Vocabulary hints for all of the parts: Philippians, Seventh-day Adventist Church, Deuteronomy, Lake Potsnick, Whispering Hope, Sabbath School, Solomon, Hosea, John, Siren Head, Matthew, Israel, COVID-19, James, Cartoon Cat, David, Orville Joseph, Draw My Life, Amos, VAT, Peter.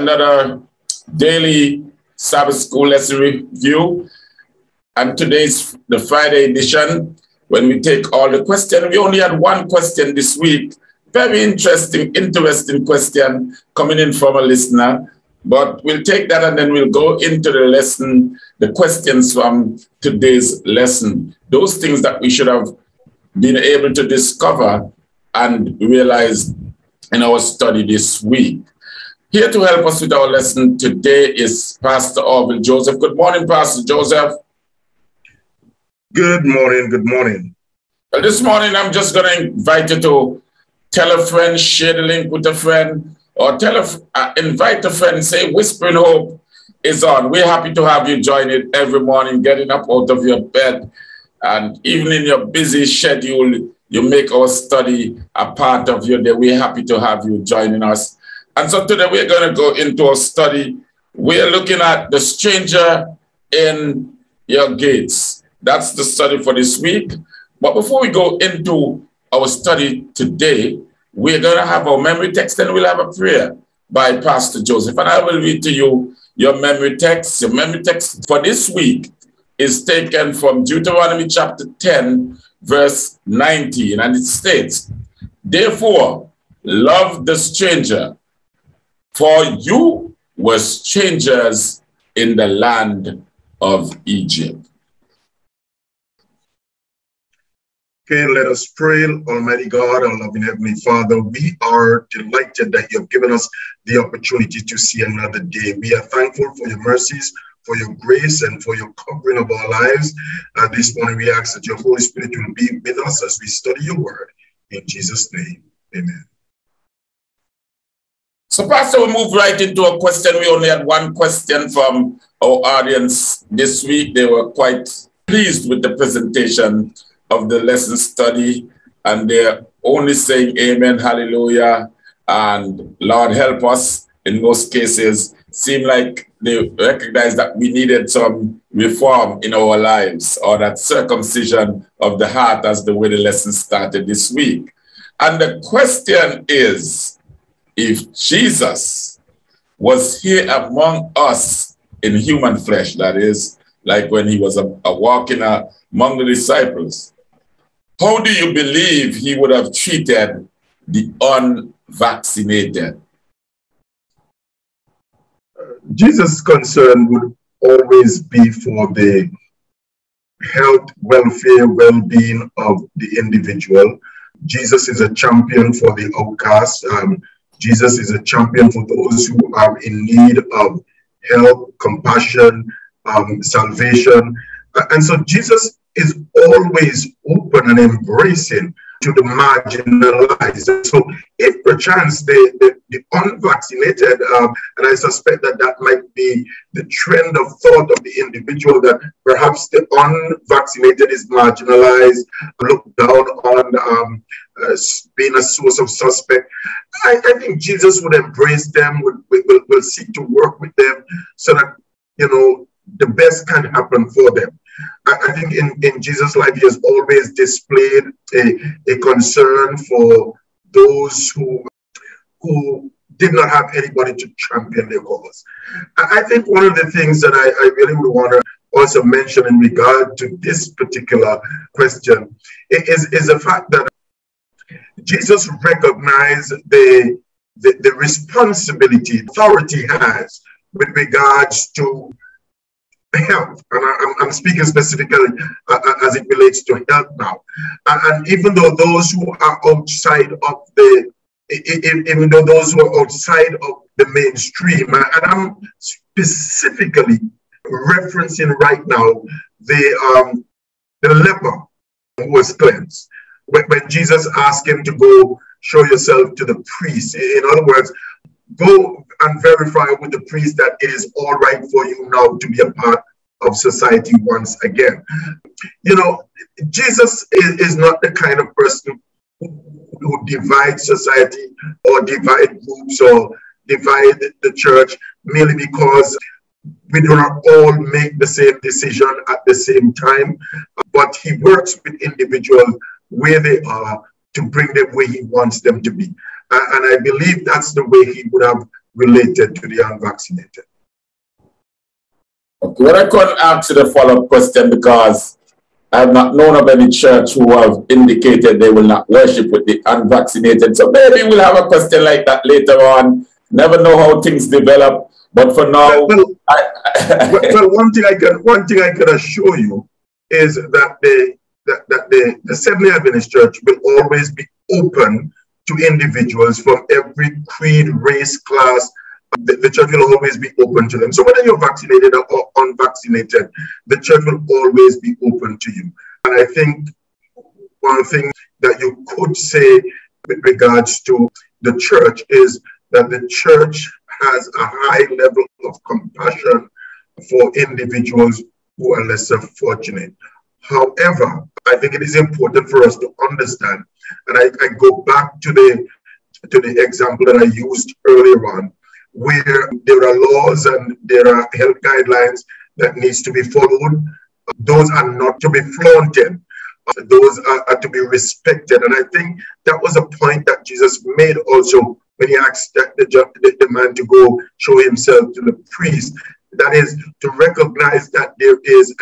another daily Sabbath School lesson review. And today's the Friday edition, when we take all the questions. We only had one question this week. Very interesting question coming in from a listener. But we'll take that and then we'll go into the lesson, the questions from today's lesson. Those things that we should have been able to discover and realize in our study this week. Here to help us with our lesson today is Pastor Orville Joseph. Good morning, Pastor Joseph. Good morning, good morning. Well, this morning I'm just going to invite you to tell a friend, share the link with a friend, or invite a friend and say Whispering Hope is on. We're happy to have you join it every morning, getting up out of your bed. And even in your busy schedule, you make our study a part of your day. We're happy to have you joining us. And so today we're going to go into our study. We're looking at the stranger in your gates. That's the study for this week. But before we go into our study today, we're going to have our memory text and we'll have a prayer by Pastor Joseph. And I will read to you your memory text. Your memory text for this week is taken from Deuteronomy chapter 10, verse 19. And it states, "Therefore, love the stranger, for you were strangers in the land of Egypt." Okay, let us pray. Almighty God, our loving Heavenly Father, we are delighted that you have given us the opportunity to see another day. We are thankful for your mercies, for your grace, and for your covering of our lives. And this morning we ask that your Holy Spirit will be with us as we study your word. In Jesus' name, amen. So, Pastor, we move right into a question. We only had one question from our audience this week. They were quite pleased with the presentation of the lesson study, and they're only saying amen, hallelujah, and Lord help us. In most cases, seem like they recognize that we needed some reform in our lives, or that circumcision of the heart, as the way the lesson started this week. And the question is, if Jesus was here among us in human flesh, that is, like when he was walking among the disciples, how do you believe he would have treated the unvaccinated? Jesus' concern would always be for the health, welfare, well-being of the individual. Jesus is a champion for the outcast. Jesus is a champion for those who are in need of help, compassion, salvation. And so Jesus is always open and embracing to the marginalized. So if perchance the unvaccinated, and I suspect that might be the trend of thought of the individual, that perhaps the unvaccinated is marginalized, looked down on, being a source of suspect, I think Jesus would embrace them, will seek to work with them so that, you know, the best can happen for them. I think in Jesus' life, he has always displayed a concern for those who did not have anybody to champion their cause. I think one of the things that I really would want to also mention in regard to this particular question is the fact that Jesus recognized the responsibility authority has with regards to health, and I'm speaking specifically as it relates to health now. And even though those who are outside of the, even though those who are outside of the mainstream, and I'm specifically referencing right now the leper who was cleansed. When Jesus asked him to go show yourself to the priest, in other words, go and verify with the priest that it is all right for you now to be a part of society once again. You know, Jesus is not the kind of person who divides society or divide groups or divide the church merely because we do not all make the same decision at the same time, but he works with individuals where they are to bring them where he wants them to be. And I believe that's the way he would have related to the unvaccinated. Okay, well, I couldn't answer the follow-up question because I have not known of any church who have indicated they will not worship with the unvaccinated. So maybe we'll have a question like that later on. Never know how things develop, but for now, well, one thing I can assure you is that the Seventh-day Adventist Church will always be open to individuals from every creed, race, class. The church will always be open to them. So whether you're vaccinated or unvaccinated, the church will always be open to you. And I think one thing that you could say with regards to the church is that the church has a high level of compassion for individuals who are lesser fortunate. However, I think it is important for us to understand, and I go back to the example that I used earlier on, where there are laws and there are health guidelines that needs to be followed. Those are not to be flaunted. Those are to be respected. And I think that was a point that Jesus made also when he asked the man to go show himself to the priest. That is to recognize that there is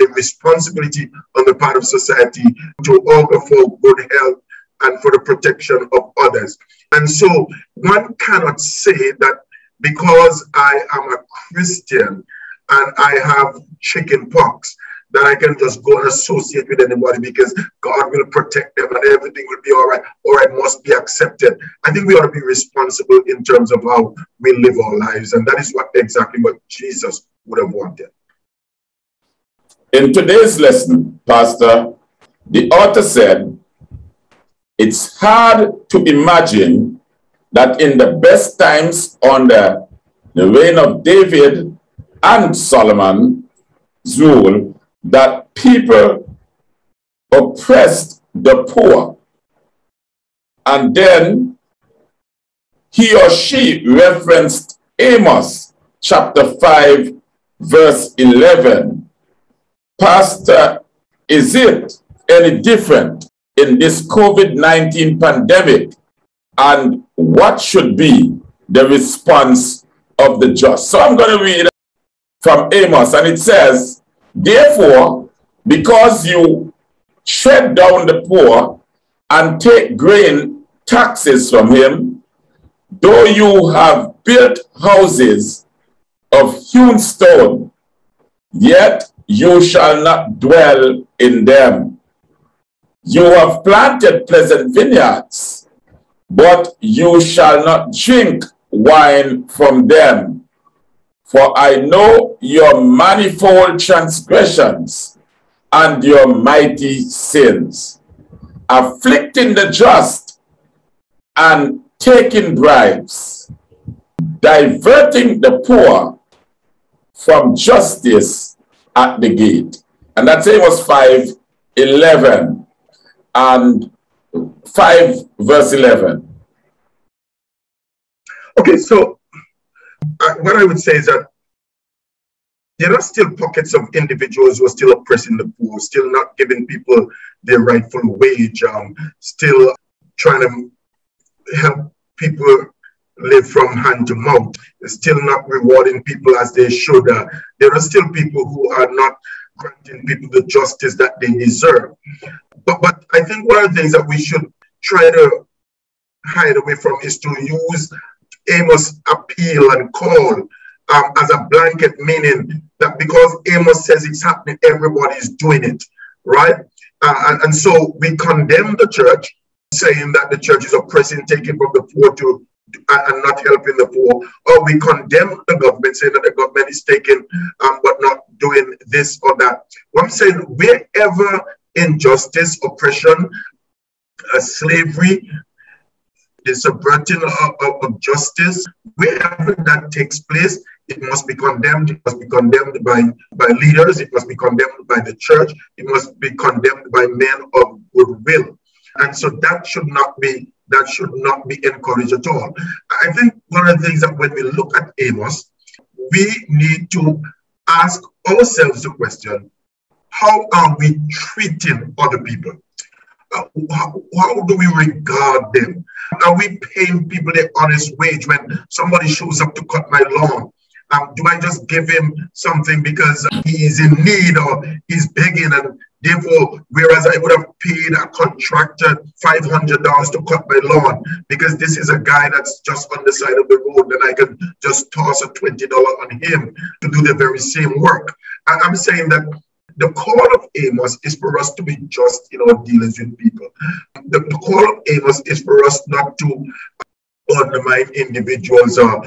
a responsibility on the part of society to offer for good health and for the protection of others. And so one cannot say that because I am a Christian and I have chicken pox, that I can just go and associate with anybody because God will protect them and everything will be all right, or I must be accepted. I think we ought to be responsible in terms of how we live our lives. And that is exactly what Jesus would have wanted. In today's lesson, Pastor, the author said, it's hard to imagine that in the best times under the reign of David and Solomon's rule, that people oppressed the poor, and then he or she referenced Amos chapter 5 verse 11. Pastor, is it any different in this COVID-19 pandemic, and what should be the response of the just? So I'm going to read from Amos, and it says, therefore, because you tread down the poor and take grain taxes from him, though you have built houses of hewn stone, yet you shall not dwell in them. You have planted pleasant vineyards, but you shall not drink wine from them. For I know your manifold transgressions and your mighty sins, afflicting the just and taking bribes, diverting the poor from justice at the gate. And that's Amos 5:11. And 5 verse 11. Okay, so what I would say is that there are still pockets of individuals who are still oppressing the poor, still not giving people their rightful wage, still trying to help people live from hand to mouth, still not rewarding people as they should. There are still people who are not granting people the justice that they deserve. But I think one of the things that we should try to hide away from is to use Amos' appeal and call as a blanket, meaning that because Amos says it's happening, everybody's doing it, right? And so we condemn the church, saying that the church is oppressing, taking from the poor and not helping the poor. Or we condemn the government, saying that the government is taking but not doing this or that. What I'm saying, wherever injustice, oppression, slavery, the subverting of justice, wherever that takes place, it must be condemned. It must be condemned by leaders. It must be condemned by the church. It must be condemned by men of goodwill. And so that should not be encouraged at all. I think one of the things that when we look at Amos, we need to ask ourselves the question, how are we treating other people? How do we regard them? Are we paying people their honest wage when somebody shows up to cut my lawn? Do I just give him something because he's in need or he's begging? And therefore, whereas I would have paid a contractor $500 to cut my lawn, because this is a guy that's just on the side of the road and I can just toss a $20 on him to do the very same work. I'm saying that the call of Amos is for us to be just in our dealings with people. The call of Amos is for us not to undermine individuals or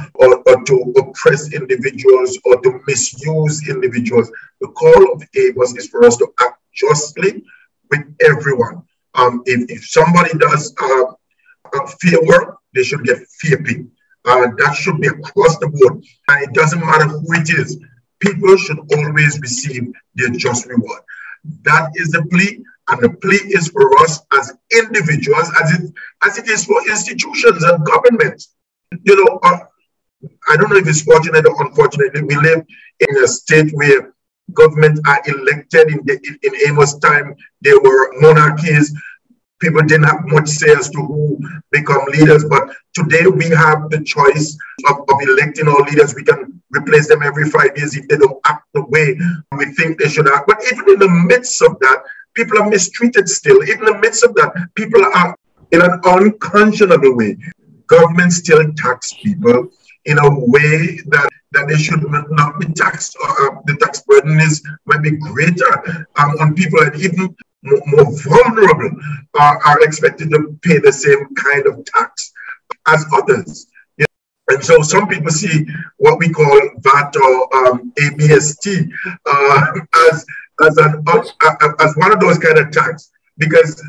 to oppress individuals or to misuse individuals. The call of Amos is for us to act justly with everyone. If somebody does fair work, they should get fair pay. That should be across the board. And it doesn't matter who it is. People should always receive their just reward. That is the plea. And the plea is for us as individuals, as it is for institutions and governments. You know, I don't know if it's fortunate or unfortunately, we live in a state where government are elected. In Amos' time, there were monarchies. People didn't have much say as to who become leaders. But today we have the choice of electing our leaders. We can replace them every 5 years if they don't act the way we think they should act. But even in the midst of that, people are mistreated still. Even in the midst of that, people are in an unconscionable way. Government still tax people in a way that they should not be taxed. The tax burden might be greater on people, and even more vulnerable are expected to pay the same kind of tax as others. And so some people see what we call VAT or ABST as one of those kind of tax, because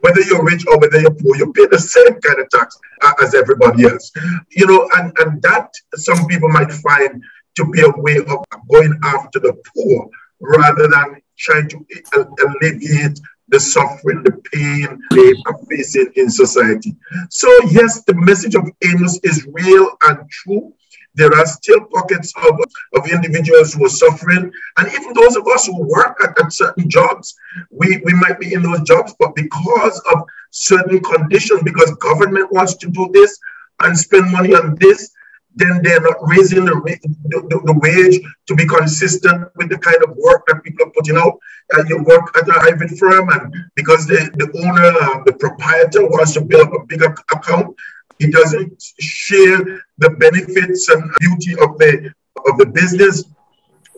whether you're rich or whether you're poor, you pay the same kind of tax as everybody else. You know, and that some people might find to be a way of going after the poor rather than trying to alleviate the suffering, the pain they are facing in society. So yes, the message of Amos is real and true. There are still pockets of individuals who are suffering. And even those of us who work at certain jobs, we might be in those jobs, but because of certain conditions, because government wants to do this and spend money on this, then they're not raising the wage to be consistent with the kind of work that people are putting out. And you work at a private firm, and because the owner, the proprietor wants to build up a bigger account, he doesn't share the benefits and beauty of the business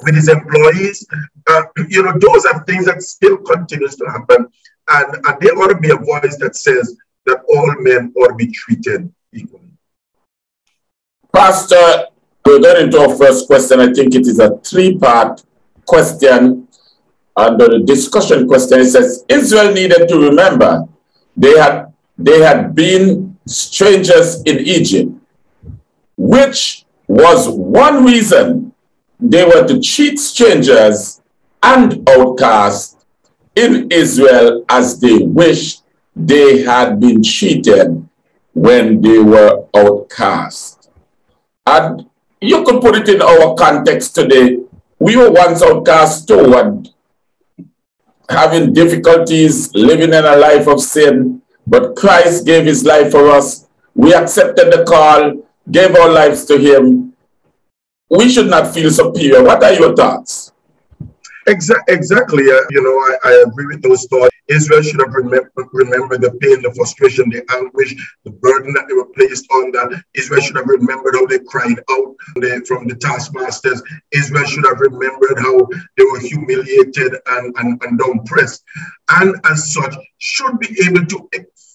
with his employees. You know, those are things that still continues to happen. And there ought to be a voice that says that all men ought to be treated equally. Pastor, we're going into our first question. I think it is a three-part question. Under the discussion question, it says, Israel needed to remember they had been strangers in Egypt, which was one reason they were to treat strangers and outcasts in Israel as they wished they had been treated when they were outcasts. And you could put it in our context today. We were once outcast too, and having difficulties, living in a life of sin, but Christ gave his life for us. We accepted the call, gave our lives to him. We should not feel superior. What are your thoughts? Exactly. You know, I agree with those thoughts. Israel should have remembered the pain, the frustration, the anguish, the burden that they were placed on. That Israel should have remembered how they cried out from the taskmasters. Israel should have remembered how they were humiliated and oppressed. And as such, should be able to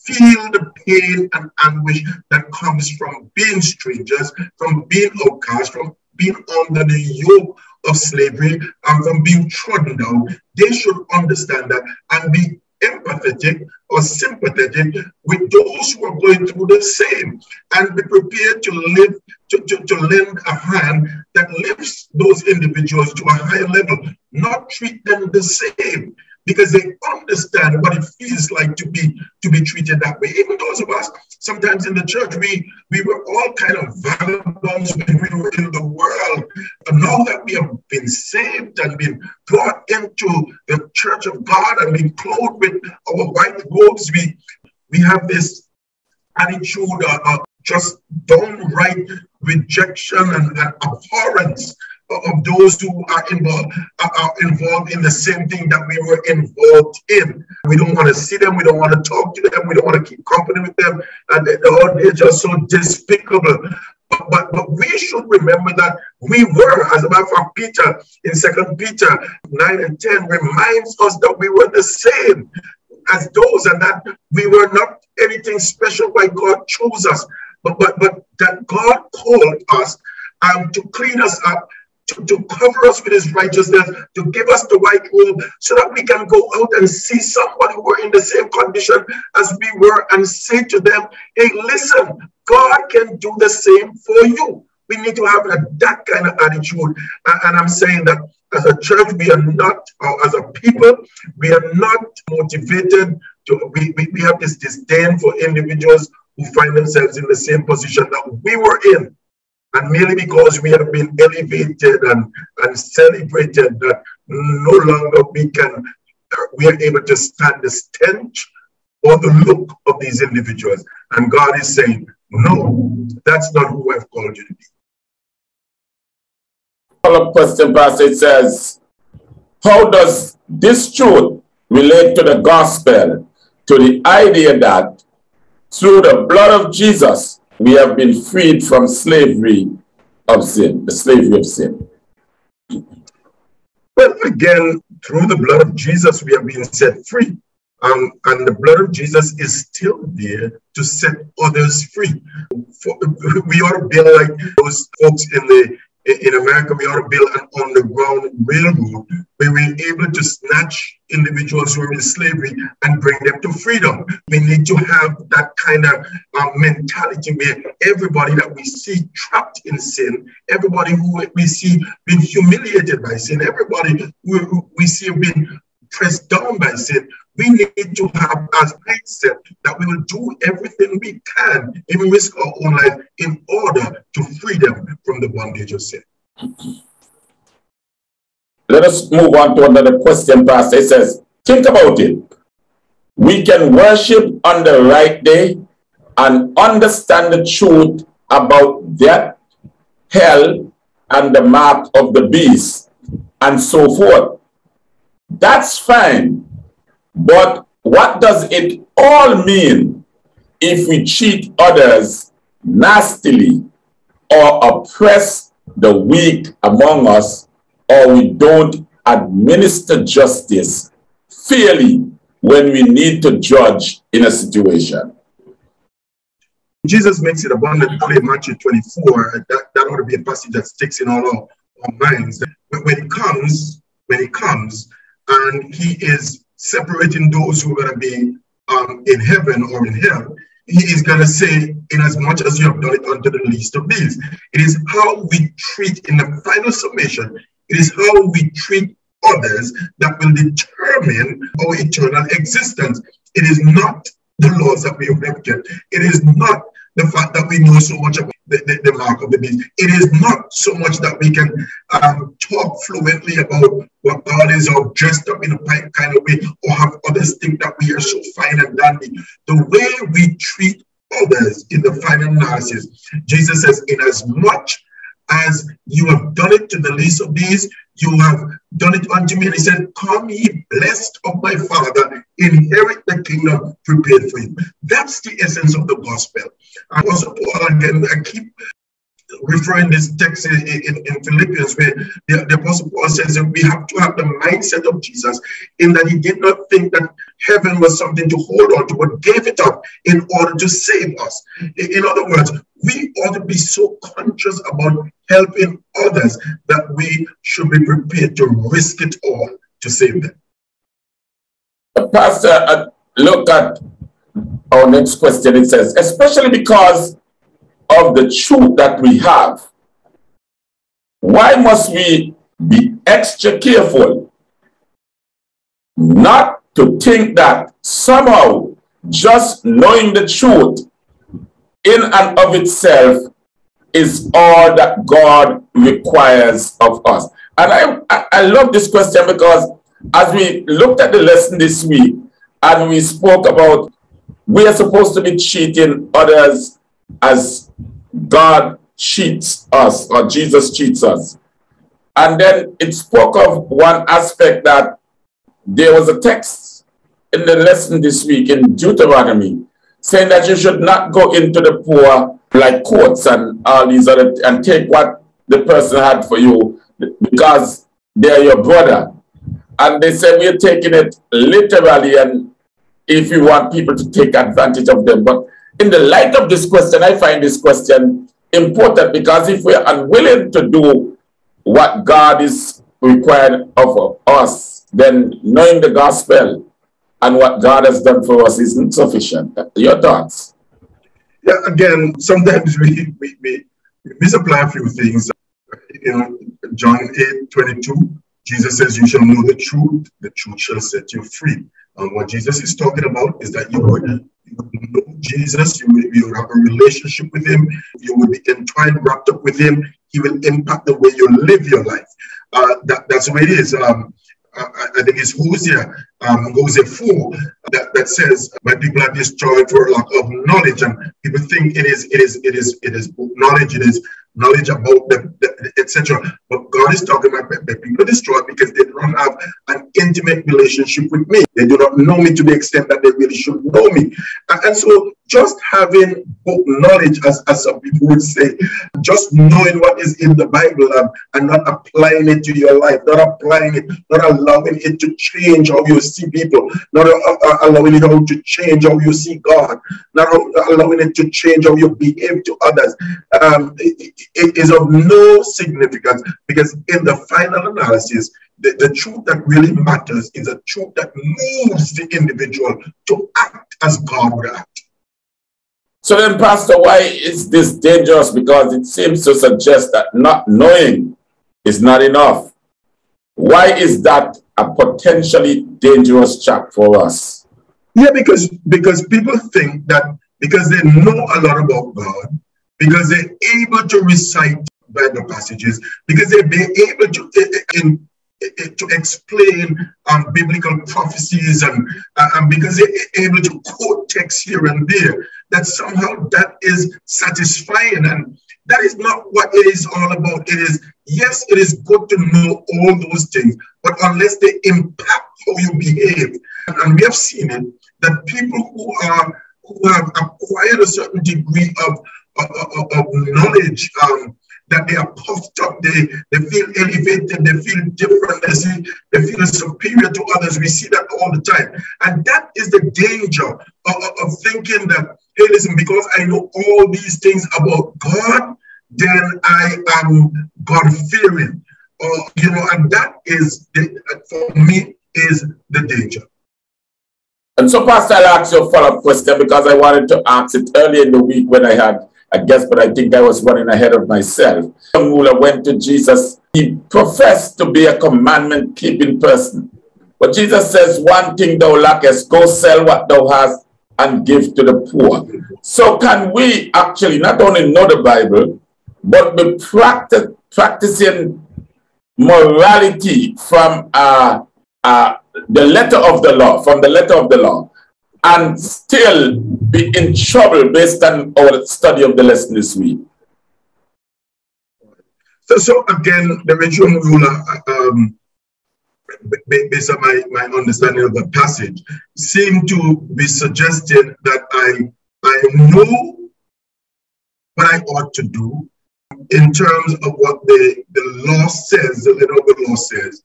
feel the pain and anguish that comes from being strangers, from being outcast, from being under the yoke of slavery, and from being trodden down. They should understand that and be empathetic or sympathetic with those who are going through the same, and be prepared to lend a hand that lifts those individuals to a higher level, not treat them the same, because they understand what it feels like to be treated that way. Even those of us, sometimes in the church, we were all kind of vagabonds when we were in the world. And now Now that we have been saved and been brought into the church of God and been clothed with our white robes, we have this attitude of just downright rejection and abhorrence of those who are involved in the same thing that we were involved in. We don't want to see them. We don't want to talk to them. We don't want to keep company with them. And they're just so despicable. But we should remember that we were, as a matter of fact, Peter, in 2 Peter 9 and 10, reminds us that we were the same as those, and that we were not anything special by God chose us, but that God called us to clean us up, to cover us with his righteousness, to give us the white robe, so that we can go out and see someone who were in the same condition as we were and say to them, hey, listen, God can do the same for you. We need to have that kind of attitude. And I'm saying that as a church, we are not, or as a people, we are not motivated to, we have this disdain for individuals who find themselves in the same position that we were in. And merely because we have been elevated and celebrated, that no longer we are able to stand the stench or the look of these individuals. And God is saying, no, that's not who I've called you to be. Follow-up question, Pastor. It says, how does this truth relate to the gospel, to the idea that through the blood of Jesus, we have been freed from slavery of sin, the slavery of sin? Well, again, through the blood of Jesus, we have been set free. And the blood of Jesus is still there to set others free. We ought to build, like those folks in America, we ought to build an underground railroad where we're able to snatch individuals who are in slavery and bring them to freedom. We need to have that kind of mentality where everybody that we see trapped in sin, everybody who we see being humiliated by sin, everybody who we see being pressed down by sin, we need to have as mindset that we will do everything we can, even risk our own life, in order to free them from the bondage of sin. Let us move on to another question, Pastor. It says, think about it. We can worship on the right day and understand the truth about death, hell, and the mark of the beast, and so forth. That's fine. But what does it all mean if we treat others nastily or oppress the weak among us, or we don't administer justice fairly when we need to judge in a situation? Jesus makes it abundantly clear, Matthew 24, that ought to be a passage that sticks in all our minds. But when he comes and he is separating those who are going to be in heaven or in hell, he is going to say, in as much as you have done it unto the least of these. It is how we treat, in the final summation, it is how we treat others that will determine our eternal existence. It is not the laws that we have kept. It is not the fact that we know so much about the mark of the beast. It is not so much that we can talk fluently about what God is, or dressed up in a kind of way, or have others think that we are so fine and dandy. The way we treat others in the final analysis, Jesus says, in as much as you have done it to the least of these, you have done it unto me. And he said, come ye blessed of my Father, inherit the kingdom prepared for you. That's the essence of the gospel. And also, Paul, again, I keep referring this text in Philippians, where the Apostle Paul says that we have to have the mindset of Jesus, in that he did not think that heaven was something to hold on to, but gave it up in order to save us. In other words, we ought to be so conscious about helping others that we should be prepared to risk it all to save them. Pastor, look at our next question. It says, especially because of the truth that we have, why must we be extra careful not to think that somehow just knowing the truth in and of itself is all that God requires of us. And I love this question, because as we looked at the lesson this week and we spoke about we are supposed to be treating others as God cheats us, or Jesus cheats us. And then it spoke of one aspect that there was a text in the lesson this week in Deuteronomy saying that you should not go into the poor like courts and all these other, and take what the person had for you because they're your brother. And they said we're taking it literally, and if you want people to take advantage of them. But in the light of this question, I find this question important, because if we're unwilling to do what God is required of us, then knowing the gospel and what God has done for us isn't sufficient. Your thoughts? Yeah, again, sometimes we misapply a few things. In John 8:22, Jesus says, you shall know the truth shall set you free. And what Jesus is talking about is that you would know Jesus, you would have a relationship with him, you would be entwined, wrapped up with him, he will impact the way you live your life. That's the way it is. I think it's Hosea, Hosea 4, that says, my people are destroyed for lack of knowledge. And people think it is knowledge, it is knowledge about them, etc. But God is talking about people are destroyed because they don't have an intimate relationship with me. They do not know me to the extent that they really should know me. And so just having book knowledge, as some people would say, just knowing what is in the Bible and not applying it to your life, not applying it, not allowing it to change how you see people, not allowing it how to change how you see God, not allowing it to change how you behave to others, it is of no significance, because in the final analysis, the truth that really matters is a truth that moves the individual to act as God would act. So then, Pastor, why is this dangerous? Because it seems to suggest that not knowing is not enough. Why is that a potentially dangerous trap for us? Yeah, because people think that because they know a lot about God, because they're able to recite Bible passages, because they've been able to explain biblical prophecies, and because they're able to quote texts here and there, that somehow that is satisfying. And that is not what it is all about. It is, yes, it is good to know all those things, but unless they impact how you behave, and we have seen it, that people who have acquired a certain degree of knowledge, that they are puffed up, they feel elevated, they feel different, they feel superior to others. We see that all the time. And that is the danger of thinking that, hey, listen, because I know all these things about God, then I am God-fearing. You know, and that is, for me, is the danger. And so, Pastor, I'll ask you a follow-up question, because I wanted to ask it earlier in the week when I had a guest, but I think I was running ahead of myself. The ruler went to Jesus. He professed to be a commandment-keeping person. But Jesus says, one thing thou lackest, go sell what thou hast and give to the poor. So can we actually not only know the Bible, but be practicing morality from the letter of the law, and still be in trouble based on our study of the lesson this week? So again, the rich young ruler, based on my understanding of the passage, seemed to be suggesting that I know what I ought to do in terms of what the law says, the letter of the law says,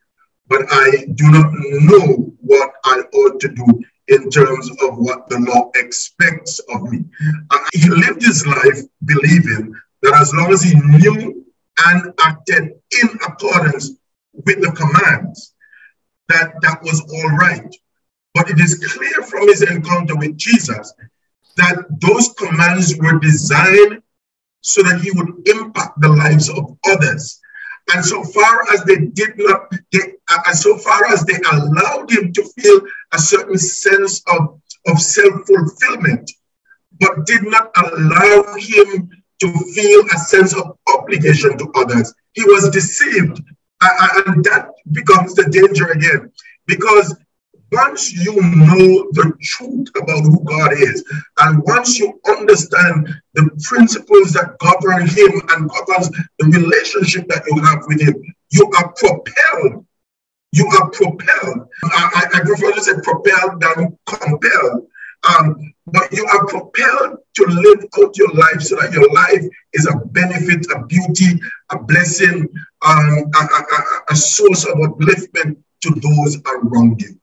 but I do not know what I ought to do in terms of what the law expects of me. He lived his life believing that as long as he knew and acted in accordance with the commands, that was all right. But it is clear from his encounter with Jesus that those commands were designed so that he would impact the lives of others. And so far as they did not, so far as they allowed him to feel a certain sense of self-fulfillment, but did not allow him to feel a sense of obligation to others. He was deceived, and that becomes the danger again, because once you know the truth about who God is, and once you understand the principles that govern him and governs the relationship that you have with him, you are propelled. You are propelled. I prefer to say propelled than compelled. But you are propelled to live out your life so that your life is a benefit, a beauty, a blessing, a source of upliftment to those around you.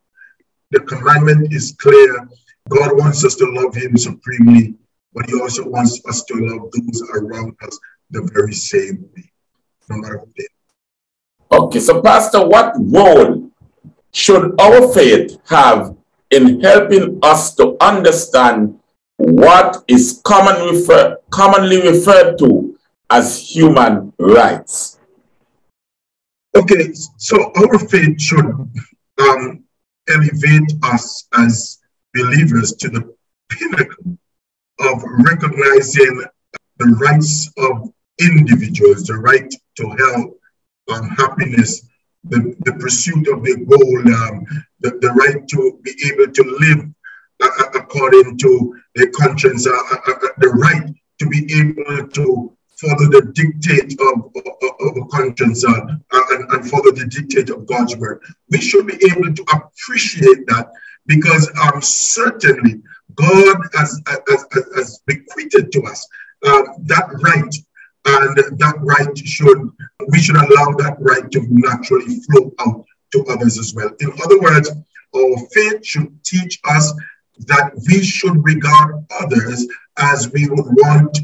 The commandment is clear. God wants us to love him supremely, but he also wants us to love those around us the very same way, no matter what they are. Okay, so Pastor, what role should our faith have in helping us to understand what is commonly referred to as human rights? Okay, so our faith should elevate us as believers to the pinnacle of recognizing the rights of individuals, the right to health and happiness, the pursuit of the goal, the right to be able to live according to their conscience, the right to be able to follow the dictate of a conscience and follow the dictate of God's word. We should be able to appreciate that, because certainly God has bequeathed to us that right, and that right we should allow that right to naturally flow out to others as well. In other words, our faith should teach us that we should regard others as we would want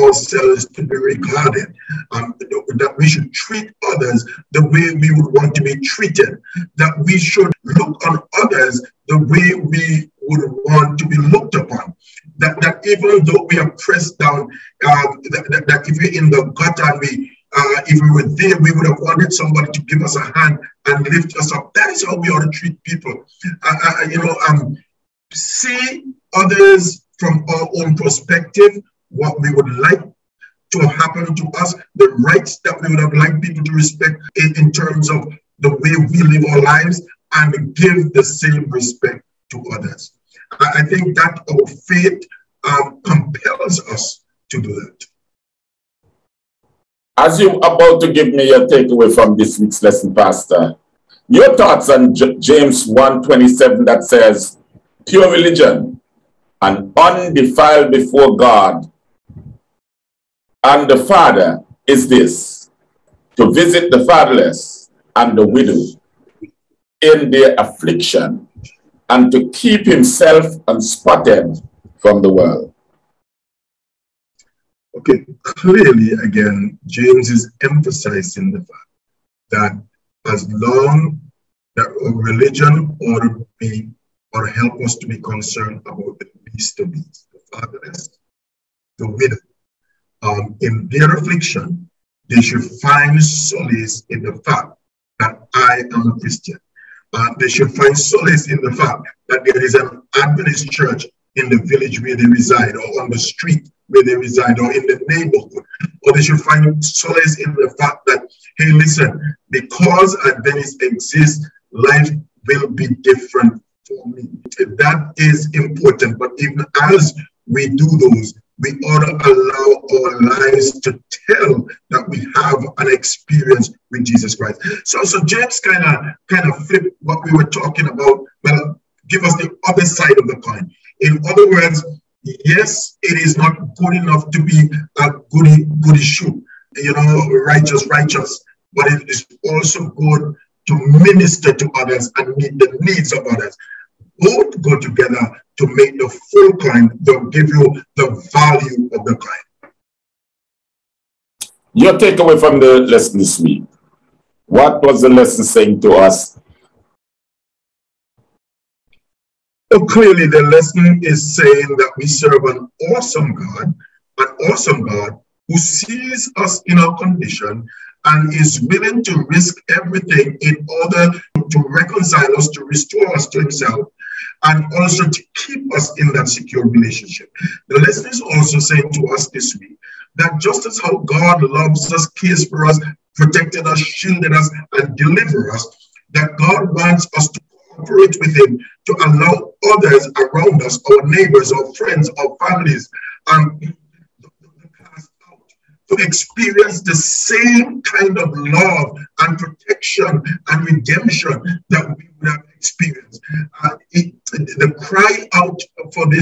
ourselves to be regarded, that we should treat others the way we would want to be treated, that we should look on others the way we would want to be looked upon, that even though we are pressed down, that if we're in the gutter and if we were there, we would have wanted somebody to give us a hand and lift us up. That is how we ought to treat people. See others from our own perspective, what we would like to happen to us, the rights that we would have liked people to respect in terms of the way we live our lives, and give the same respect to others. I think that our faith compels us to do that. As you're about to give me your takeaway from this week's lesson, Pastor, your thoughts on James 1:27 that says, pure religion and undefiled before God and the Father is this, to visit the fatherless and the widow in their affliction, and to keep himself unspotted from the world. Okay, clearly again, James is emphasizing the fact that as long that religion ought to be, or help us to be concerned about the least of these, the fatherless, the widow, in their affliction, they should find solace in the fact that I am a Christian. They should find solace in the fact that there is an Adventist church in the village where they reside, or on the street where they reside, or in the neighborhood. Or they should find solace in the fact that, hey, listen, because Adventists exist, life will be different for me. That is important. But even as we do those, we ought to allow our lives to tell that we have an experience with Jesus Christ. So James kind of flipped what we were talking about. Well, give us the other side of the coin. In other words, yes, it is not good enough to be a goody shoe, you know, righteous, but it is also good to minister to others and meet the needs of others. Both go together to make the full coin, to give you the value of the coin. Your takeaway from the lesson this week. What was the lesson saying to us? So clearly the lesson is saying that we serve an awesome God who sees us in our condition and is willing to risk everything in order to reconcile us, to restore us to himself, and also to keep us in that secure relationship. The lesson is also saying to us this week that just as how God loves us, cares for us, protected us, shielded us, and delivered us, that God wants us to cooperate with him, to allow others around us, our neighbors, our friends, our families, to experience the same kind of love and protection and redemption that we would have experienced. The cry out for me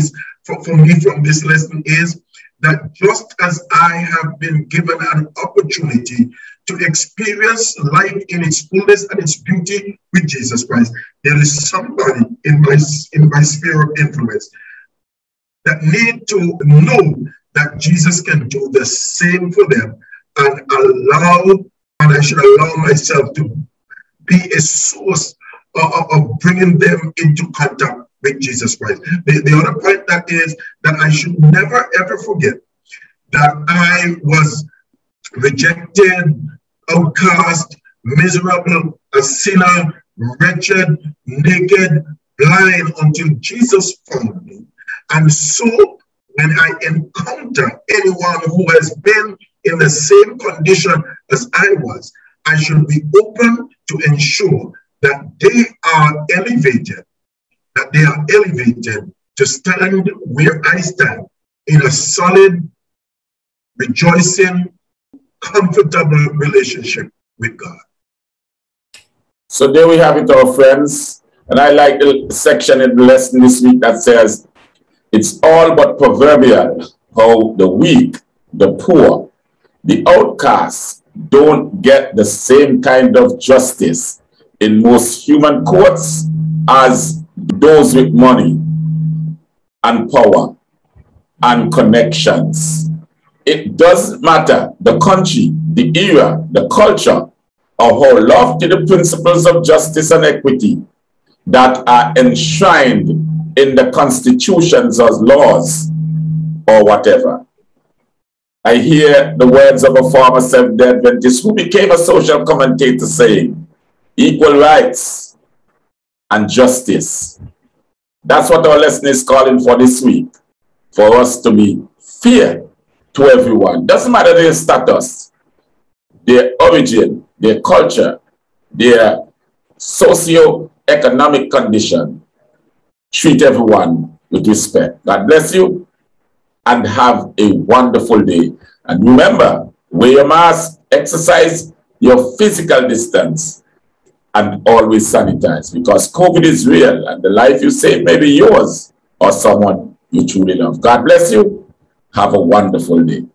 from this lesson is that just as I have been given an opportunity to experience life in its fullness and its beauty with Jesus Christ, there is somebody in my sphere of influence that need to know that Jesus can do the same for them, and I should allow myself to be a source of bringing them into contact with Jesus Christ. The other point that is that I should never ever forget that I was rejected, outcast, miserable, a sinner, wretched, naked, blind, until Jesus found me. And so when I encounter anyone who has been in the same condition as I was, I should be open to ensure that they are elevated, to stand where I stand in a solid, rejoicing, comfortable relationship with God. So there we have it, our friends. And I like the section in the lesson this week that says, it's all but proverbial how the weak, the poor, the outcasts don't get the same kind of justice in most human courts as those with money and power and connections. It doesn't matter the country, the era, the culture, or how lofty the principles of justice and equity that are enshrined in the constitutions or laws or whatever. I hear the words of a former Seventh-day Adventist who became a social commentator saying, equal rights and justice. That's what our lesson is calling for this week, for us to be fair to everyone. Doesn't matter their status, their origin, their culture, their socio-economic condition. Treat everyone with respect. God bless you and have a wonderful day. And remember, wear your mask, exercise your physical distance, and always sanitize, because COVID is real and the life you save may be yours or someone you truly love. God bless you. Have a wonderful day.